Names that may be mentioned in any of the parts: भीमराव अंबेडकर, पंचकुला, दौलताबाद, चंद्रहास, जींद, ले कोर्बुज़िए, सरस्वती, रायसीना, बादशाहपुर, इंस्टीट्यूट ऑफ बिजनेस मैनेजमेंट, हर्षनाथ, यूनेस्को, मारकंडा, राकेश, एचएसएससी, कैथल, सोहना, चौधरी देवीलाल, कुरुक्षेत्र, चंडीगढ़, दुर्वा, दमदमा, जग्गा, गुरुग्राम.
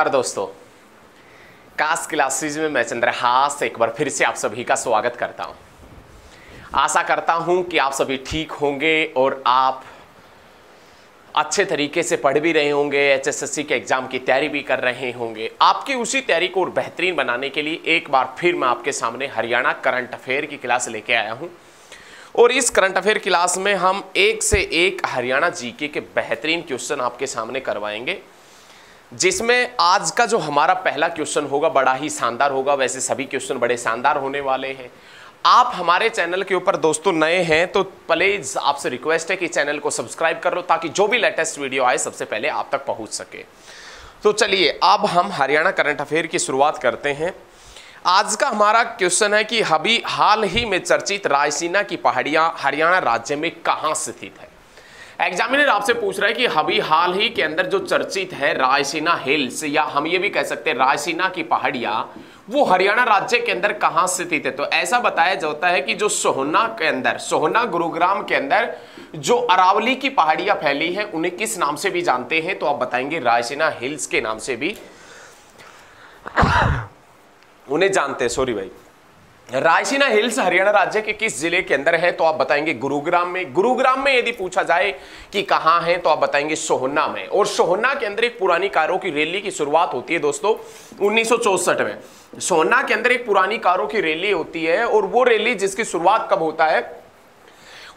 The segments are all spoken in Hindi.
नमस्कार दोस्तों, काश क्लासेज में मैं चंद्रहास एक बार फिर से आप सभी का स्वागत करता हूं। आशा करता हूं कि आप सभी ठीक होंगे और आप अच्छे तरीके से पढ़ भी रहे होंगे, एचएसएससी के एग्ज़ाम की तैयारी भी कर रहे होंगे। आपकी उसी तैयारी को और बेहतरीन बनाने के लिए एक बार फिर मैं आपके सामने हरियाणा करंट अफेयर की क्लास लेके आया हूँ। और इस करंट अफेयर क्लास में हम एक से एक हरियाणा जीके के बेहतरीन क्वेश्चन आपके सामने करवाएंगे, जिसमें आज का जो हमारा पहला क्वेश्चन होगा बड़ा ही शानदार होगा। वैसे सभी क्वेश्चन बड़े शानदार होने वाले हैं। आप हमारे चैनल के ऊपर दोस्तों नए हैं तो प्लीज़ आपसे रिक्वेस्ट है कि चैनल को सब्सक्राइब कर लो, ताकि जो भी लेटेस्ट वीडियो आए सबसे पहले आप तक पहुंच सके। तो चलिए अब हम हरियाणा करंट अफेयर की शुरुआत करते हैं। आज का हमारा क्वेश्चन है कि अभी हाल ही में चर्चित रायसीना की पहाड़ियाँ हरियाणा राज्य में कहाँ स्थित है। एग्जामिनर आपसे पूछ रहा है कि अभी हाल ही के अंदर जो चर्चित है रायसीना हिल्स, या हम ये भी कह सकते हैं रायसीना की पहाड़ियाँ, वो हरियाणा राज्य के अंदर कहाँ स्थित है। तो ऐसा बताया जाता है कि जो सोहना के अंदर, सोहना गुरुग्राम के अंदर जो अरावली की पहाड़ियाँ फैली है उन्हें किस नाम से भी जानते हैं, तो आप बताएंगे रायसीना हिल्स के नाम से भी उन्हें जानते हैं। सॉरी भाई, रायसीना हिल्स हरियाणा राज्य के किस जिले के अंदर है, तो आप बताएंगे गुरुग्राम में। गुरुग्राम में यदि पूछा जाए कि कहाँ है, तो आप बताएंगे सोहना में। और सोहना के अंदर एक पुरानी कारों की रैली की शुरुआत होती है दोस्तों 1964 में। सोहना के अंदर एक पुरानी कारों की रैली होती है, और वो रैली जिसकी शुरुआत कब होता है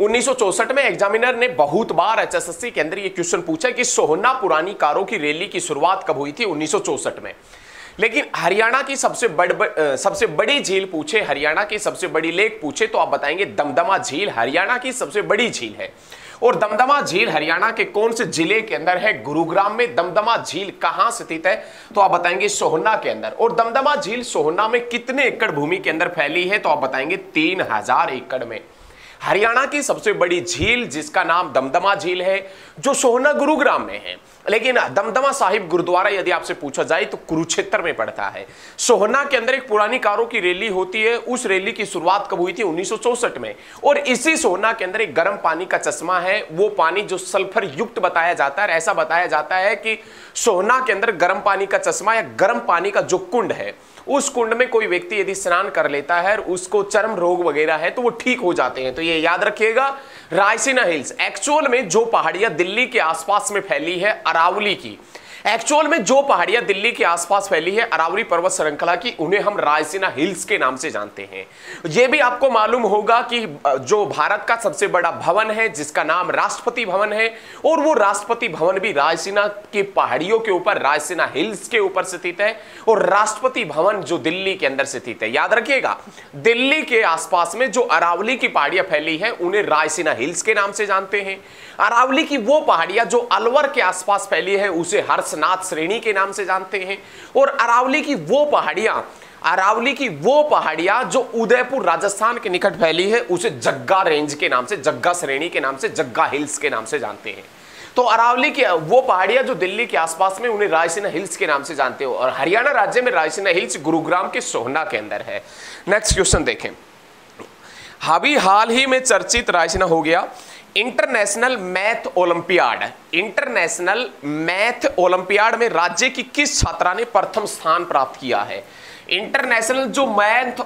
1964 में। एग्जामिनर ने बहुत बार एचएसएससी के अंदर ये क्वेश्चन पूछा कि सोहना पुरानी कारों की रैली की शुरुआत कब हुई थी, 1964 में। लेकिन हरियाणा की सबसे बड़ी झील पूछे, हरियाणा की सबसे बड़ी लेक पूछे, तो आप बताएंगे दमदमा झील हरियाणा की सबसे बड़ी झील है। और दमदमा झील हरियाणा के कौन से जिले के अंदर है, गुरुग्राम में। दमदमा झील कहाँ स्थित है, तो आप बताएंगे सोहना के अंदर। और दमदमा झील सोहना में कितने एकड़ भूमि के अंदर फैली है, तो आप बताएंगे 3000 एकड़ में। हरियाणा की सबसे बड़ी झील जिसका नाम दमदमा झील है, जो सोहना गुरुग्राम में है। लेकिन दमदमा साहिब गुरुद्वारा यदि आपसे पूछा जाए तो कुरुक्षेत्र में पड़ता है। सोहना के अंदर एक पुरानी कारों की रैली होती है, उस रैली की शुरुआत कब हुई थी, 1964 में। और इसी सोहना के अंदर एक गर्म पानी का चश्मा है, वो पानी जो सल्फर युक्त बताया जाता है। और ऐसा बताया जाता है कि सोहना के अंदर गर्म पानी का चश्मा या गर्म पानी का जो कुंड है, उस कुंड में कोई व्यक्ति यदि स्नान कर लेता है और उसको चर्म रोग वगैरह है तो वो ठीक हो जाते हैं। तो ये याद रखिएगा, रायसीना हिल्स एक्चुअल में जो पहाड़ियां दिल्ली के आसपास में फैली है, अरावली की, एक्चुअल में जो पहाड़ियां दिल्ली के आसपास फैली है अरावली पर्वत श्रृंखला की, उन्हें हम रायसीना हिल्स के नाम से जानते हैं। यह भी आपको मालूम होगा कि जो भारत का सबसे बड़ा भवन है जिसका नाम राष्ट्रपति भवन है, और वो राष्ट्रपति भवन भी रायसीना की पहाड़ियों के ऊपर, रायसीना हिल्स के ऊपर स्थित है। और राष्ट्रपति भवन जो दिल्ली के अंदर स्थित है। याद रखिएगा, दिल्ली के आसपास में जो अरावली की पहाड़ियां फैली है उन्हें रायसीना हिल्स के नाम से जानते हैं। अरावली की वो पहाड़ियां जो अलवर के आसपास फैली है उसे हर्षनाथ श्रेणी के नाम से जानते हैं। और अरावली की वो पहाड़ियां जो उदयपुर राजस्थान के निकट फैली है उसे जग्गा रेंज के नाम से, जग्गा श्रेणी के नाम से, जग्गा हिल्स के नाम से जानते हैं। तो अरावली की वो पहाड़ियां जो दिल्ली के आसपास में, उन्हें रायसीना हिल्स के नाम से जानते हो। और हरियाणा राज्य में रायसीना हिल्स गुरुग्राम के सोहना के अंदर है। नेक्स्ट क्वेश्चन देखें, अभी हाल ही में चर्चित रायसीना हो गया। इंटरनेशनल मैथ ओलंपियाड में राज्य की किस छात्रा ने प्रथम स्थान प्राप्त किया है। इंटरनेशनल जो मैथ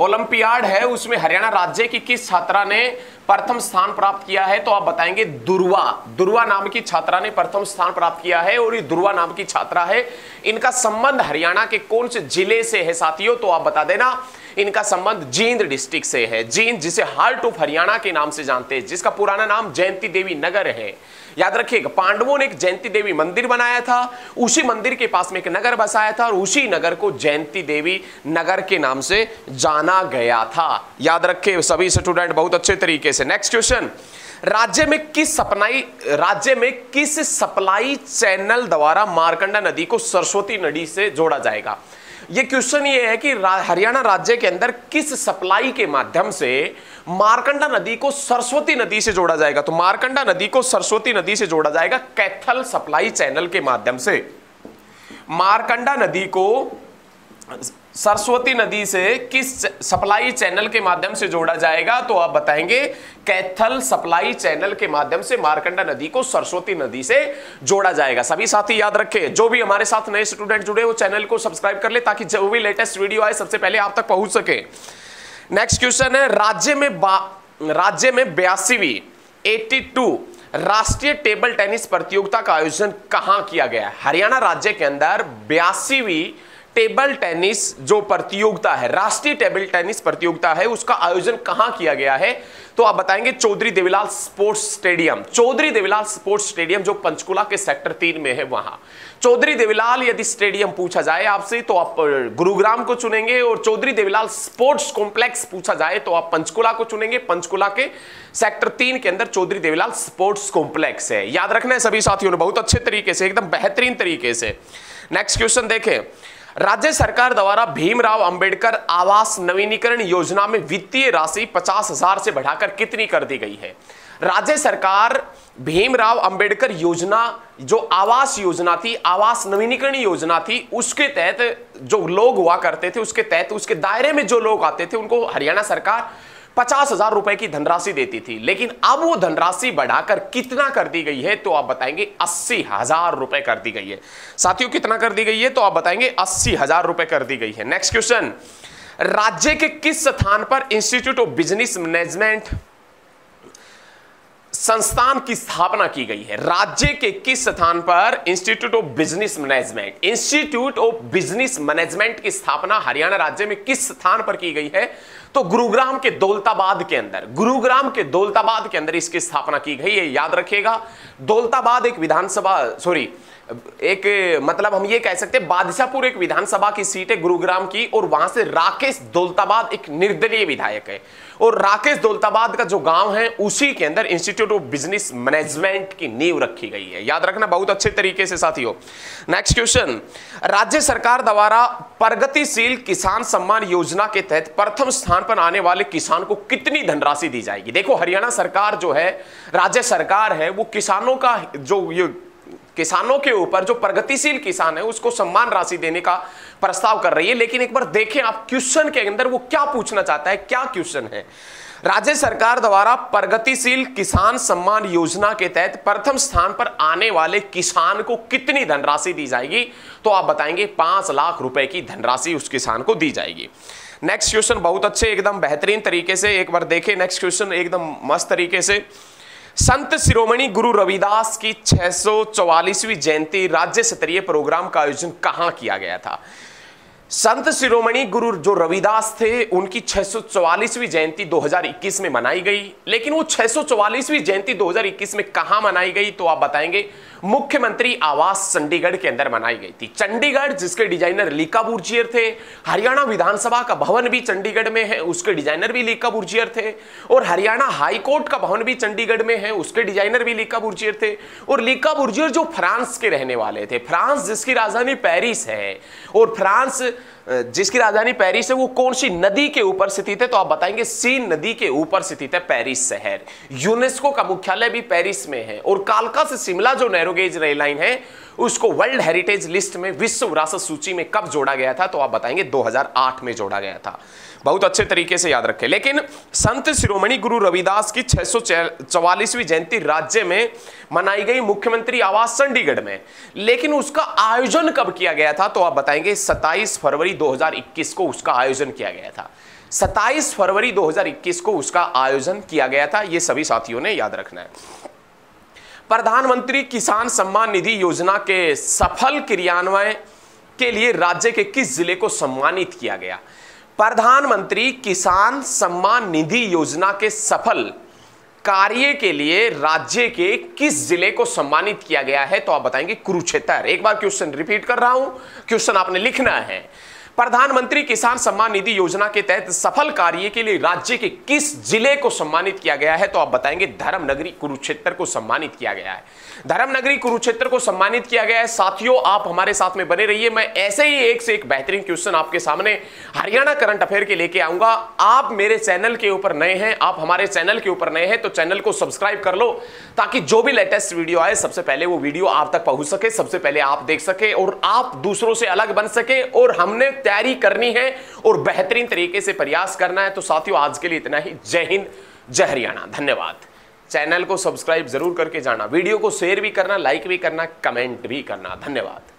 ओलंपियाड है उसमें हरियाणा राज्य की किस छात्रा ने प्रथम स्थान प्राप्त किया है, तो आप बताएंगे दुर्वा नाम की छात्रा ने प्रथम स्थान प्राप्त किया है। और ये दुर्वा नाम की छात्रा है, इनका संबंध हरियाणा के कौन से जिले से है साथियों, तो आप बता देना इनका संबंध जींद डिस्ट्रिक्ट से है। जींद जिसे हार्ट ऑफ हरियाणा के नाम से जानते हैं, जिसका पुराना नाम जयंती देवी नगर है। याद रखिएगा, पांडवों ने एक जयंती देवी मंदिर बनाया था, उसी मंदिर के पास में एक नगर बसाया था और उसी नगर को जयंती देवी नगर के नाम से जाना गया था। याद रखे सभी स्टूडेंट बहुत अच्छे तरीके से। नेक्स्ट क्वेश्चन, राज्य में किस सप्लाई चैनल द्वारा मारकंडा नदी को सरस्वती नदी से जोड़ा जाएगा। ये क्वेश्चन ये है कि हरियाणा राज्य के अंदर किस सप्लाई के माध्यम से मारकंडा नदी को सरस्वती नदी से जोड़ा जाएगा। तो मारकंडा नदी को सरस्वती नदी से जोड़ा जाएगा कैथल सप्लाई चैनल के माध्यम से। मारकंडा नदी को सरस्वती नदी से किस सप्लाई चैनल के माध्यम से जोड़ा जाएगा? तो आप बताएंगे कैथल सप्लाई चैनल के माध्यम से मारकंडा नदी को सरस्वती नदी से जोड़ा जाएगा। सभी साथी याद रखें, जो भी हमारे साथ नए स्टूडेंट जुड़े वो चैनल को सब्सक्राइब कर ले ताकि जो भी लेटेस्ट वीडियो आए सबसे पहले आप तक पहुंच सके। नेक्स्ट क्वेश्चन है, राज्य में 82 राष्ट्रीय टेबल टेनिस प्रतियोगिता का आयोजन कहां किया गया? हरियाणा राज्य के अंदर 82वीं टेबल टेनिस जो प्रतियोगिता है, राष्ट्रीय टेबल टेनिस प्रतियोगिता है, उसका आयोजन कहां किया गया है? तो आप बताएंगे चौधरी देवीलाल sports stadium. चौधरी देवीलाल sports stadium जो पंचकुला के सेक्टर 3 में है वहां। चौधरी देवीलाल यदि स्टेडियम पूछा जाए आपसे तो आप गुरुग्राम को चुनेंगे, और चौधरी देवीलाल स्पोर्ट्स कॉम्प्लेक्स पूछा जाए तो आप पंचकुला को चुनेंगे। पंचकुला के सेक्टर 3 के अंदर चौधरी देवीलाल स्पोर्ट्स कॉम्प्लेक्स है। याद रखना है सभी साथियों ने बहुत अच्छे तरीके से, एकदम बेहतरीन तरीके से। नेक्स्ट क्वेश्चन देखें, राज्य सरकार द्वारा भीमराव अंबेडकर आवास नवीनीकरण योजना में वित्तीय राशि 50,000 से बढ़ाकर कितनी कर दी गई है? राज्य सरकार भीमराव अंबेडकर योजना जो आवास योजना थी, आवास नवीनीकरण योजना थी, उसके तहत जो लोग हुआ करते थे, उसके तहत उसके दायरे में जो लोग आते थे उनको हरियाणा सरकार 50,000 रुपए की धनराशि देती थी, लेकिन अब वो धनराशि बढ़ाकर कितना कर दी गई है? तो आप बताएंगे 80,000 रुपए कर दी गई है। साथियों कितना कर दी गई है? तो आप बताएंगे 80,000 रुपए कर दी गई है। नेक्स्ट क्वेश्चन, राज्य के किस स्थान पर इंस्टीट्यूट ऑफ बिजनेस मैनेजमेंट संस्थान की स्थापना की गई है? राज्य के किस स्थान पर इंस्टीट्यूट ऑफ बिजनेस मैनेजमेंट, इंस्टीट्यूट ऑफ बिजनेस मैनेजमेंट की स्थापना हरियाणा राज्य में किस स्थान पर की गई है? तो गुरुग्राम के दौलताबाद के अंदर, गुरुग्राम के दौलताबाद के अंदर इसकी स्थापना की गई है। याद रखिएगा, दौलताबाद एक विधानसभा, सॉरी एक मतलब हम ये कह सकते हैं बादशाहपुर एक विधानसभा की सीट है गुरुग्राम की, और वहां से राकेश दौलताबाद एक निर्दलीय विधायक है, और राकेश दौलताबाद का जो गांव है उसी के अंदर इंस्टीट्यूट ऑफ बिजनेस मैनेजमेंट की नींव रखी गई है। याद रखना बहुत अच्छे तरीके से साथियों। नेक्स्ट क्वेश्चन, राज्य सरकार द्वारा प्रगतिशील किसान सम्मान योजना के तहत प्रथम स्थान पर आने वाले किसान को कितनी धनराशि दी जाएगी? देखो हरियाणा सरकार जो है, राज्य सरकार है, वो किसानों का जो ये किसानों के ऊपर जो प्रगतिशील किसान है उसको सम्मान राशि देने का प्रस्ताव कर रही है, लेकिन एक बार देखें आप क्वेश्चन के अंदर वो क्या पूछना चाहता है, क्या क्वेश्चन है। राज्य सरकार द्वारा प्रगतिशील किसान सम्मान योजना के तहत प्रथम स्थान पर आने वाले किसान को कितनी धनराशि दी जाएगी? तो आप बताएंगे 5 लाख रुपए की धनराशि उस किसान को दी जाएगी। नेक्स्ट क्वेश्चन बहुत अच्छे, एकदम बेहतरीन तरीके से एक बार देखें। नेक्स्ट क्वेश्चन एकदम मस्त तरीके से, संत शिरोमणि गुरु रविदास की 644वीं जयंती राज्य स्तरीय प्रोग्राम का आयोजन कहां किया गया था? संत शिरोमणि गुरु जो रविदास थे उनकी 644वीं जयंती 2021 में मनाई गई, लेकिन वो 644वीं जयंती 2021 में कहां मनाई गई? तो आप बताएंगे मुख्यमंत्री आवास चंडीगढ़ के अंदर मनाई गई थी। चंडीगढ़ जिसके डिजाइनर ले कोर्बुज़िए थे, हरियाणा विधानसभा का भवन भी चंडीगढ़ में है, उसके डिजाइनर भी ले कोर्बुज़िए थे, और हरियाणा हाईकोर्ट का भवन भी चंडीगढ़ में है, उसके डिजाइनर भी ले कोर्बुज़िए थे, और ले कोर्बुज़िए जो फ्रांस के रहने वाले थे, फ्रांस जिसकी राजधानी पेरिस है, और फ्रांस जिसकी राजधानी पेरिस है वो कौन सी नदी के ऊपर स्थित है? तो आप बताएंगे सीन नदी के ऊपर स्थित है पेरिस शहर। यूनेस्को का मुख्यालय भी पेरिस में है, और कालका से शिमला जो नैरो गेज रेल लाइन है उसको वर्ल्ड हेरिटेज लिस्ट में, विश्व विरासत सूची में कब जोड़ा गया था? तो आप बताएंगे 2008 में जोड़ा गया था। बहुत अच्छे तरीके से याद रखें। लेकिन संत शिरोमणि गुरु रविदास की 644वीं जयंती राज्य में मनाई गई मुख्यमंत्री आवास चंडीगढ़ में, लेकिन उसका आयोजन कब किया गया था? तो आप बताएंगे 27 फरवरी 2021 को उसका आयोजन किया गया था। 27 फरवरी 2021 को उसका आयोजन किया गया था, यह सभी साथियों ने याद रखना है। प्रधानमंत्री किसान सम्मान निधि योजना के सफल क्रियान्वयन के लिए राज्य के किस जिले को सम्मानित किया गया? प्रधानमंत्री किसान सम्मान निधि योजना के सफल कार्य के लिए राज्य के किस जिले को सम्मानित किया गया है? तो आप बताएंगे कुरुक्षेत्र। एक बार क्वेश्चन रिपीट कर रहा हूं, क्वेश्चन आपने लिखना है, प्रधानमंत्री किसान सम्मान निधि योजना के तहत सफल कार्य के लिए राज्य के किस जिले को सम्मानित किया गया है? तो आप बताएंगे धर्मनगरी कुरुक्षेत्र को सम्मानित किया गया है। धर्मनगरी कुरुक्षेत्र को सम्मानित किया गया है। साथियों आप हमारे साथ में बने रहिए, मैं ऐसे ही एक से एक बेहतरीन क्वेश्चन आपके सामने हरियाणा करंट अफेयर के लेके आऊंगा। आप मेरे चैनल के ऊपर नए हैं, आप हमारे चैनल के ऊपर नए हैं तो चैनल को सब्सक्राइब कर लो ताकि जो भी लेटेस्ट वीडियो आए सबसे पहले वो वीडियो आप तक पहुंच सके, सबसे पहले आप देख सके और आप दूसरों से अलग बन सके। और हमने तैयारी करनी है और बेहतरीन तरीके से प्रयास करना है। तो साथियों आज के लिए इतना ही। जय हिंद, जय हरियाणा, धन्यवाद। चैनल को सब्सक्राइब जरूर करके जाना, वीडियो को शेयर भी करना, लाइक भी करना, कमेंट भी करना। धन्यवाद।